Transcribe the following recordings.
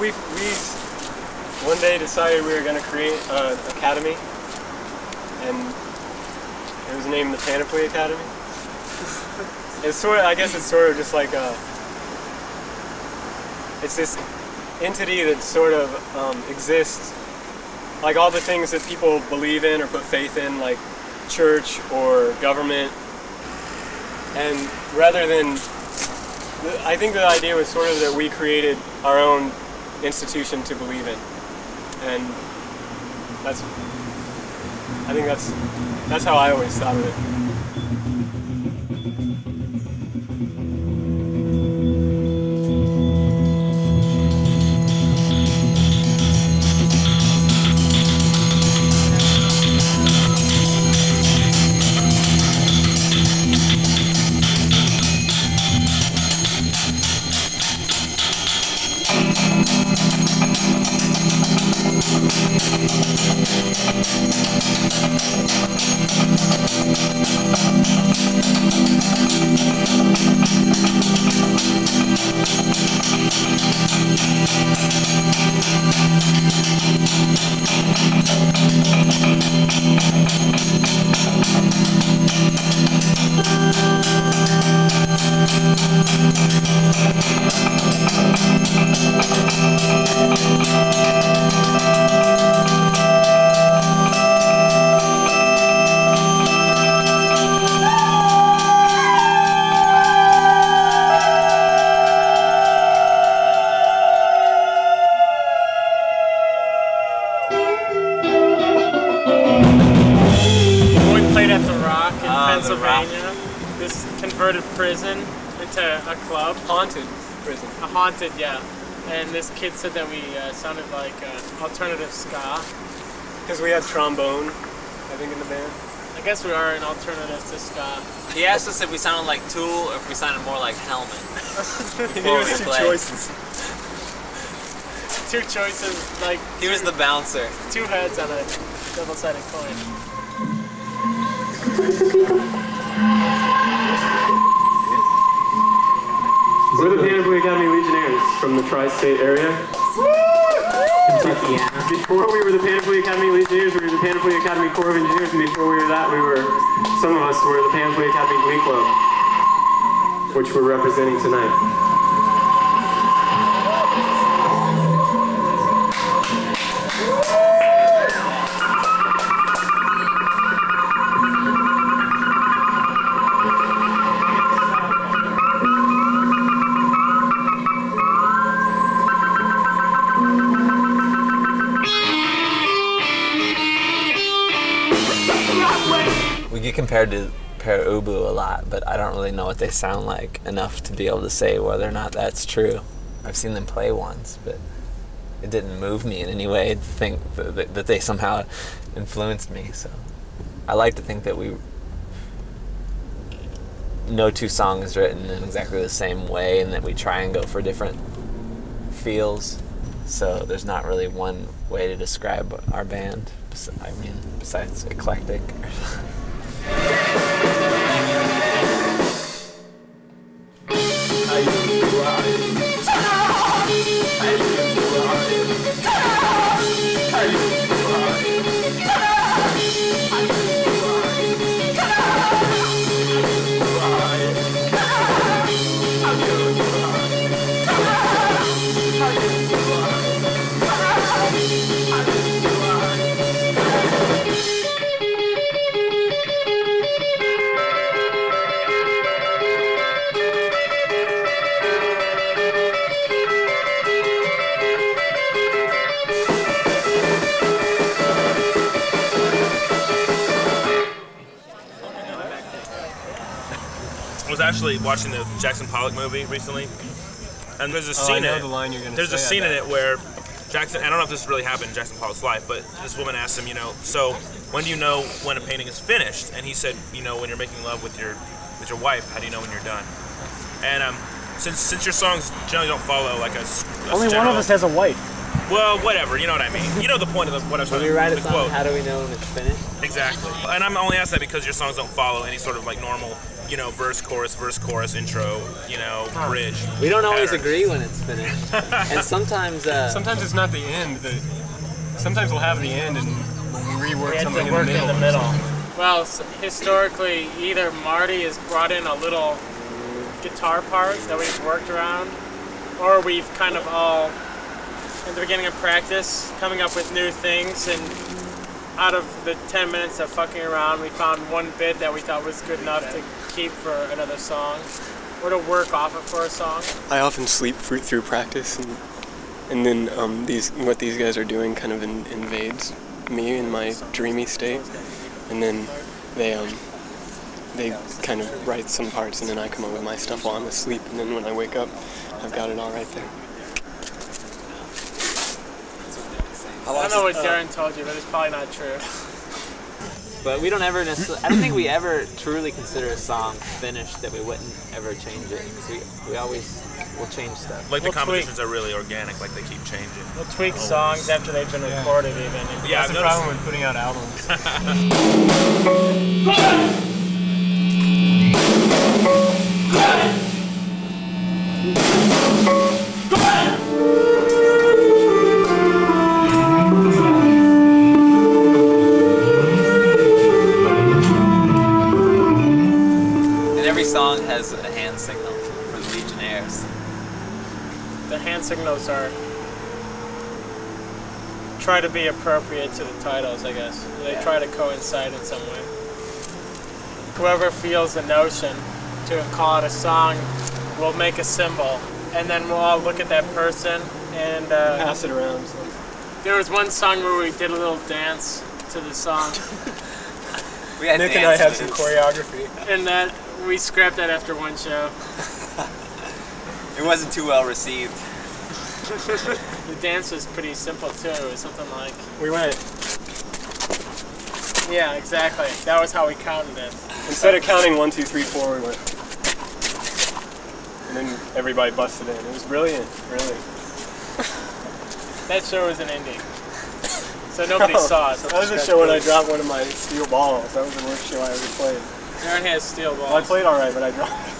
We one day decided we were going to create an academy, and it was named the Panoply Academy. It's sort of, I guess it's sort of just like a, it's this entity that sort of exists, like all the things that people believe in or put faith in, like church or government, and rather than, I think the idea was sort of that we created our own institution to believe in, and that's, I think that's how I always thought of it. Haunted, yeah. And this kid said that we sounded like alternative ska. Because we had trombone, I think, in the band. I guess we are an alternative to ska. He asked us if we sounded like Tool or if we sounded more like Helmet. He was two choices. Two choices, like... He was the bouncer. Two heads on a double-sided coin. We're the Panoply Academy Legionnaires from the tri-state area. Kentucky. Before we were the Panoply Academy Legionnaires, we were the Panoply Academy Corps of Engineers, and before we were that, we were, some of us were the Panoply Academy Glee Club, which we're representing tonight. Compared to Pere Ubu a lot, but I don't really know what they sound like enough to be able to say whether or not that's true. I've seen them play once, but it didn't move me in any way to think that they somehow influenced me. So I like to think that no two songs is written in exactly the same way, and that we try and go for different feels. So there's not really one way to describe our band. I mean, besides eclectic. Actually watching the Jackson Pollock movie recently, and there's a scene in it where Jackson, I don't know if this really happened in Jackson Pollock's life, but this woman asked him, you know, so when do you know when a painting is finished? And he said, you know, when you're making love with your wife. How do you know when you're done? And since your songs generally don't follow like a only general, one of us has a wife. Well, whatever, you know what I mean. You know the point of the, what I was talking about, the quote. When we write a song, how do we know when it's finished? Exactly. And I'm only asking that because your songs don't follow any sort of like normal, you know, verse, chorus, intro, you know, bridge. We don't always agree when it's finished. And sometimes... sometimes it's not the end. Sometimes we'll have the end and we rework something in the middle. Well, historically, either Marty has brought in a little guitar part that we've worked around, or we've kind of all, at the beginning of practice, coming up with new things, and out of the 10 minutes of fucking around, we found one bit that we thought was good enough to keep for another song, or to work off of for a song. I often sleep through practice, and then what these guys are doing kind of invades me in my dreamy state, and then they kind of write some parts, and then I come up with my stuff while I'm asleep, and then when I wake up, I've got it all right there. I don't know what Darin told you, but it's probably not true. But we don't ever necessarily, I don't think we ever truly consider a song finished that we wouldn't ever change it. We always will change stuff. Like the compositions are really organic, like they keep changing. We'll tweak songs after they've been recorded even. Yeah, that's the problem with putting out albums. And every song has a hand signal for the Legionnaires. The hand signals are... try to be appropriate to the titles, I guess. They try to coincide in some way. Whoever feels the notion to call it a song, we'll make a symbol, and then we'll all look at that person and pass it around. So. There was one song where we did a little dance to the song. Nick and I had some choreography. And that we scrapped that after one show. It wasn't too well received. The dance was pretty simple too. It was something like... we went... yeah, exactly. That was how we counted it. Instead of counting 1, 2, 3, 4, we went... and then everybody busted in. It was brilliant, really. That show was an ending. So nobody saw it. So that was a show when I dropped one of my steel balls. That was the worst show I ever played. Darin has steel balls. Well, I played alright, but I dropped it.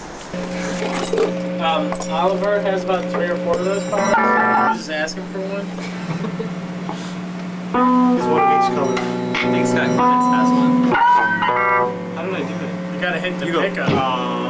Oliver has about 3 or 4 of those balls. I'll just ask him for one. There's one of each color. I think Scott Clements has one. How did I do it? You gotta hit the pickup.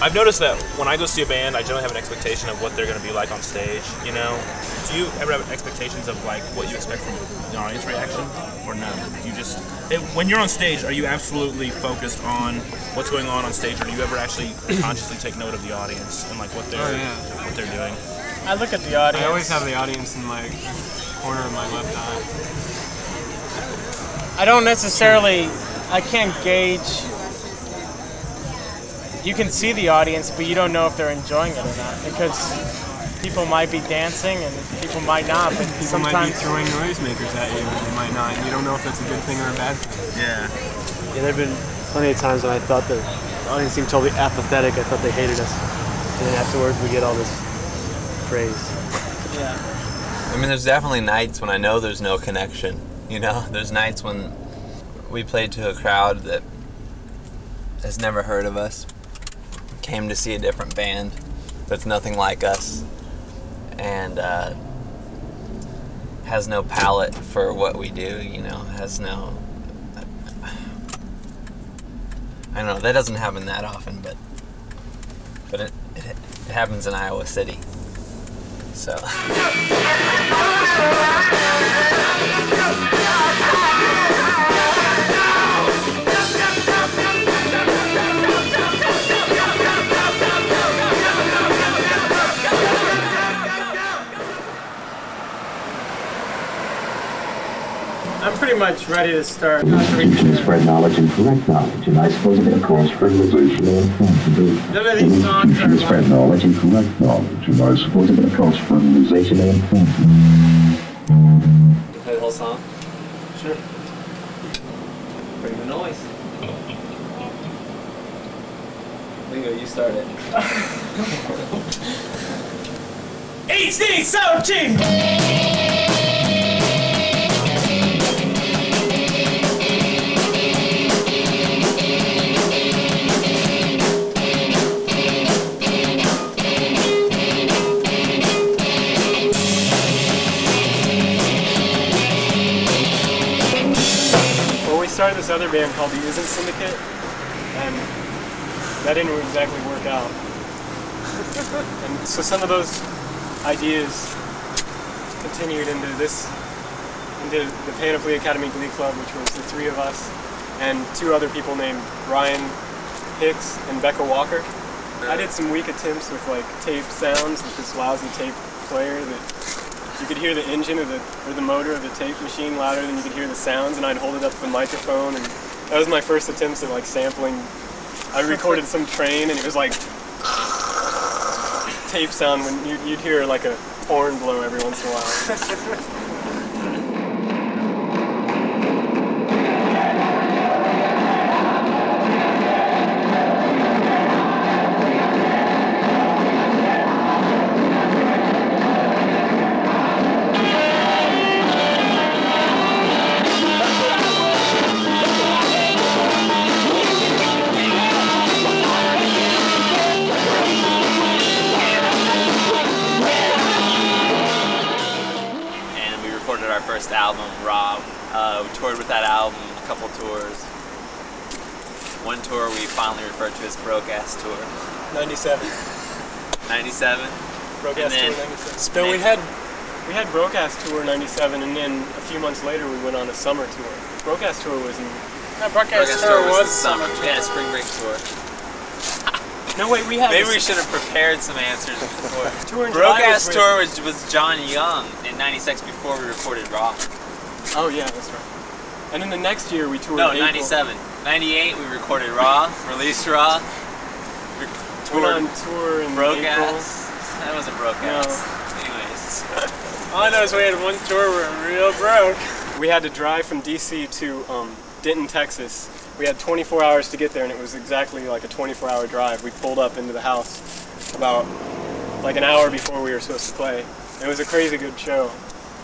I've noticed that when I go see a band, I generally have an expectation of what they're going to be like on stage, you know? Do you ever have expectations of, like, what you expect from an audience reaction, or no? Do you just... when you're on stage, are you absolutely focused on what's going on stage, or do you ever actually consciously take note of the audience and, like, what they're doing? I look at the audience. I always have the audience in my corner of my left eye. I don't necessarily... I can't gauge... you can see the audience, but you don't know if they're enjoying it or not, because people might be dancing and people might not. But people sometimes might be throwing noisemakers at you, and they might not, and you don't know if that's a good thing or a bad thing. Yeah. Yeah, there have been plenty of times when I thought the audience seemed totally apathetic. I thought they hated us. And then afterwards, we get all this praise. Yeah. I mean, there's definitely nights when I know there's no connection, you know? There's nights when we played to a crowd that has never heard of us, came to see a different band, that's nothing like us and has no palate for what we do, you know, has no... I don't know, that doesn't happen that often, but it happens in Iowa City, so... I'm pretty much ready to start. To spread knowledge and correct knowledge, and I suppose it calls for organizational accountability. None of these songs are spread knowledge and correct knowledge, and I suppose it calls for organizational accountability. You play the whole song? Sure. Bring the noise. Bingo, you start it. 18 so cheap! This other band called the Isn't Syndicate, and that didn't exactly work out. And so some of those ideas continued into the Panoply Academy Glee Club, which was the three of us and two other people named Ryan Hicks and Bekkah Walker. I did some weak attempts with like tape sounds with this lousy tape player that. You could hear the engine or the motor of the tape machine louder than you could hear the sounds, and I'd hold it up to the microphone, and that was my first attempts at like sampling. I recorded some train, and it was like tape sound when you'd hear like a horn blow every once in a while. To his broke-ass tour. 97. 97? Broke-ass tour 97. So no, we had broke-ass tour 97, and then a few months later we went on a summer tour. Broke-ass tour was in... No, broke-ass tour was summer. Yeah, spring break tour. No, wait, we had... Maybe we should have prepared some answers before. Broke-ass tour was John Young in 96 before we recorded Raw. Oh, yeah, that's right. And then the next year we toured. No, 97. 98 we recorded Raw, released Raw. We toured on tour in Broke Ass. That wasn't Broke Ass. No. Anyways. All I know is we had one tour where we were real broke. We had to drive from D.C. to Denton, Texas. We had 24 hours to get there, and it was exactly like a 24-hour drive. We pulled up into the house about like an hour before we were supposed to play. It was a crazy good show.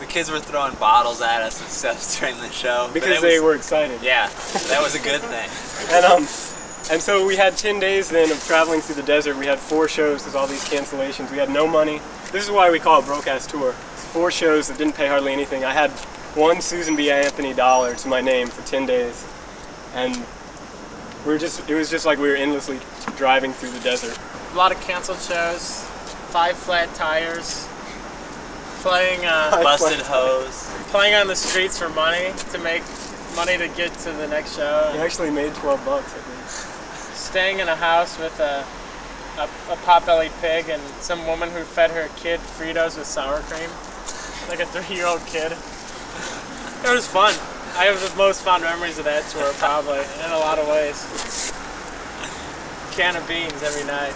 The kids were throwing bottles at us and stuff during the show. Because they were excited. Yeah, that was a good thing. And so we had 10 days then of traveling through the desert. We had 4 shows because all these cancellations. We had no money. This is why we call it broke-ass tour. 4 shows that didn't pay hardly anything. I had one Susan B. Anthony dollar to my name for 10 days. And we were just, it was just like we were endlessly driving through the desert. A lot of canceled shows, 5 flat tires. Playing busted hose. Playing on the streets for money to make money to get to the next show. You actually made 12 bucks, I think. Staying in a house with a pot-bellied pig and some woman who fed her kid Fritos with sour cream, like a 3-year-old kid. It was fun. I have the most fond memories of that tour, probably in a lot of ways. Can of beans every night.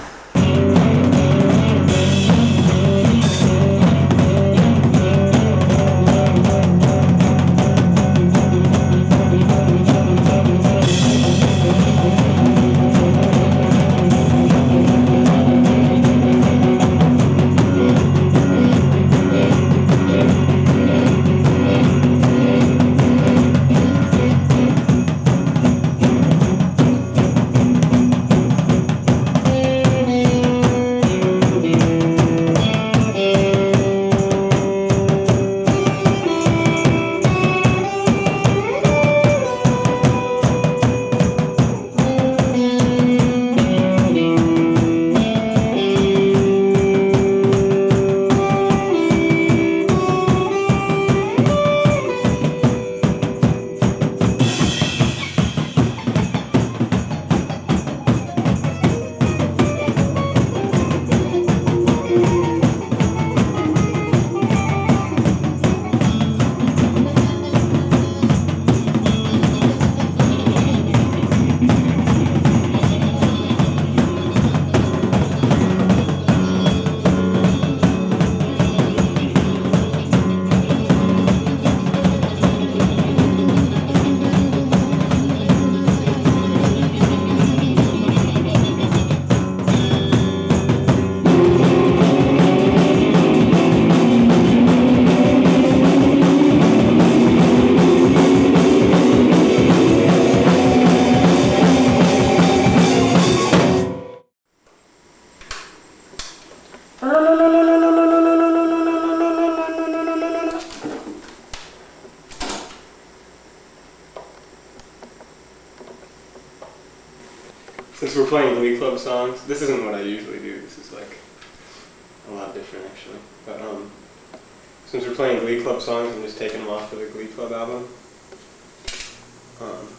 Since we're playing Glee Club songs, this isn't what I usually do. This is like a lot different, actually. But since we're playing Glee Club songs, I'm just taking them off for the Glee Club album.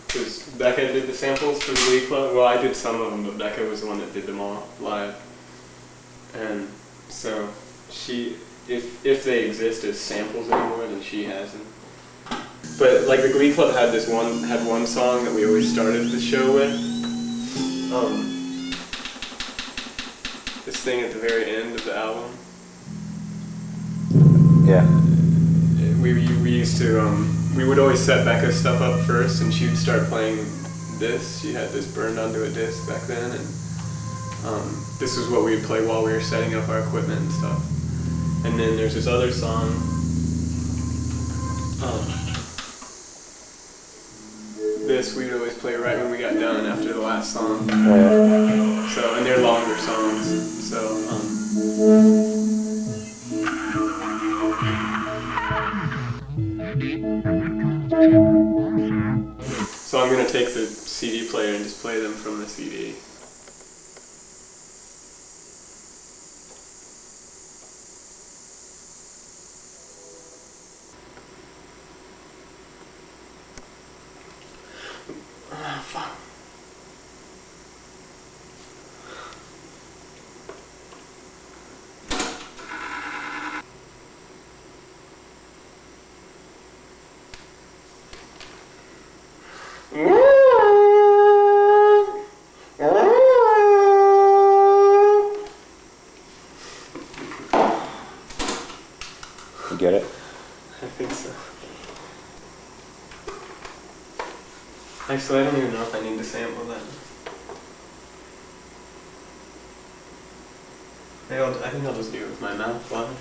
Because Bekkah did the samples for the Glee Club. Well, I did some of them, but Bekkah was the one that did them all live. And so she, if they exist as samples anymore, then she has them. But like the Glee Club had one song that we always started the show with. This thing at the very end of the album. Yeah. We used to, we would always set Bekkah's stuff up first, and she would start playing this. She had this burned onto a disc back then, and this is what we would play while we were setting up our equipment and stuff. And then there's this other song. This we would always play right when we got done after the last song. Yeah. So, and they're longer songs. So, so I'm gonna take the CD player and just play them from the CD. Get it? I think so. Actually, I don't even know if I need to sample that. Maybe I think I'll just do it with my mouth live.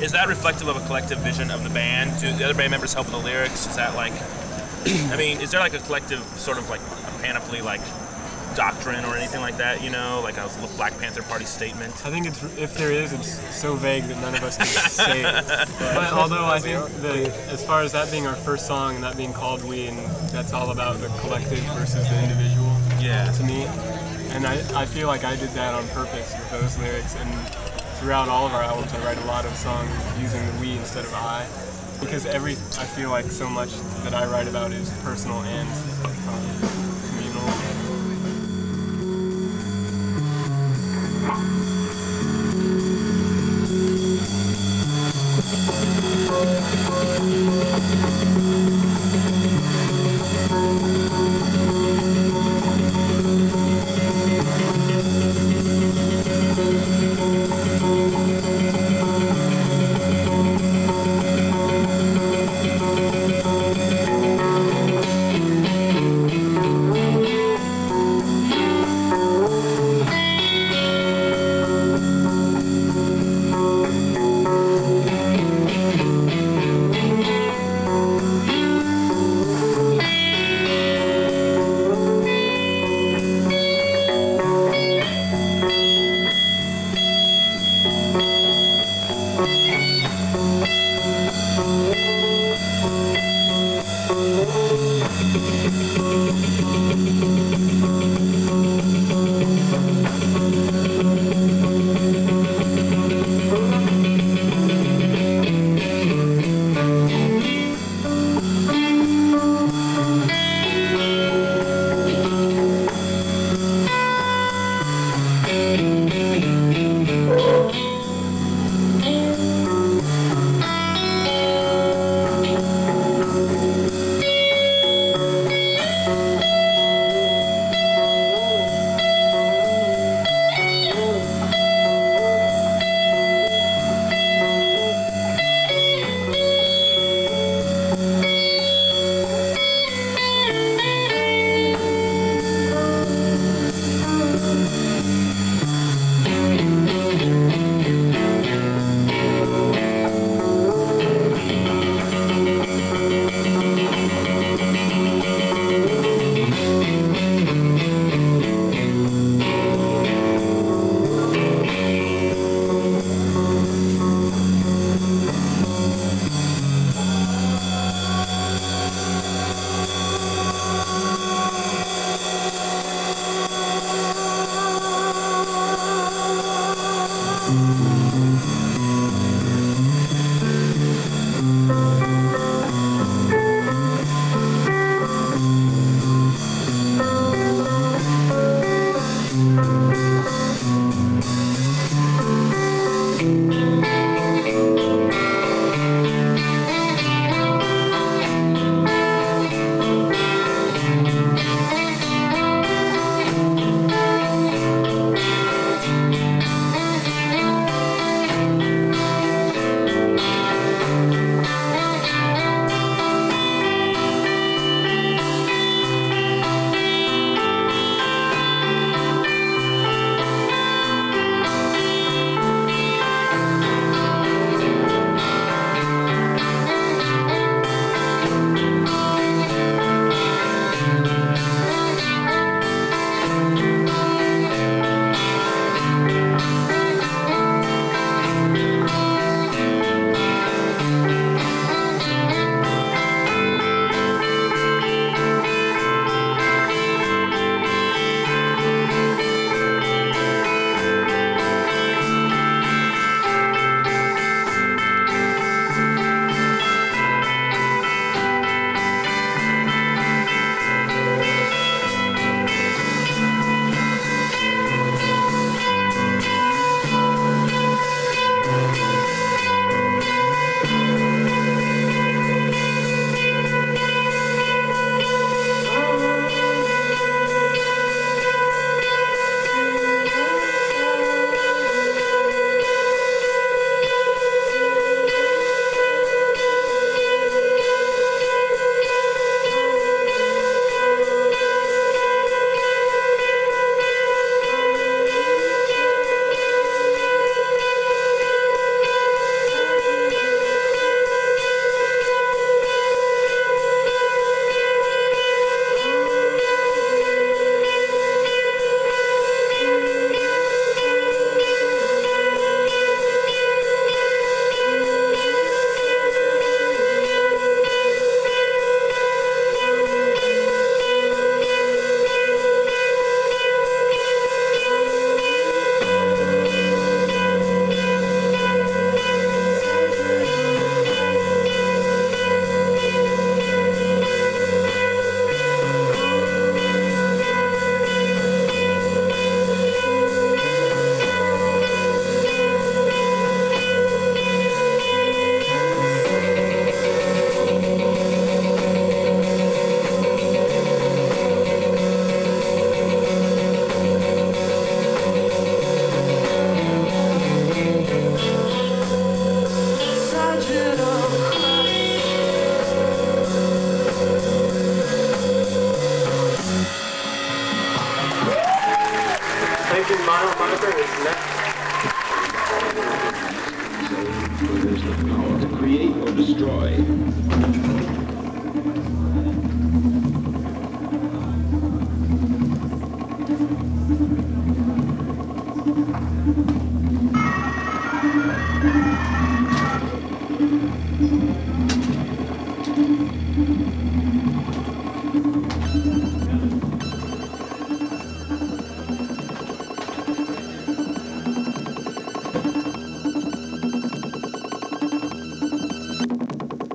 Is that reflective of a collective vision of the band? Do the other band members help with the lyrics? Is that like, I mean, is there like a collective sort of like a Panoply like doctrine or anything like that, you know, like a Black Panther Party statement? I think it's, if there is, it's so vague that none of us can say it. But although I think that as far as that being our first song and that being called We, and that's all about the collective versus the individual, yeah, to me. And I feel like I did that on purpose with those lyrics. And throughout all of our albums, I write a lot of songs using the we instead of I, because I feel like so much that I write about is personal and communal.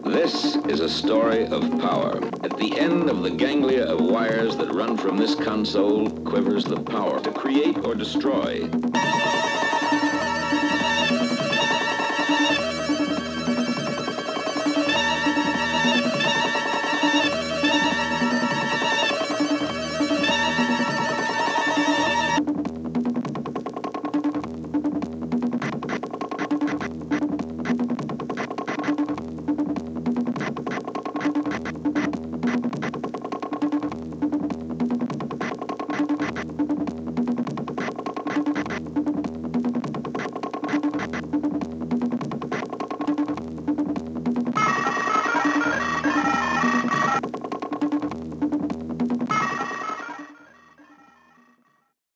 This is a story of power. At the end of the ganglia of wires that run from this console quivers the power to create or destroy.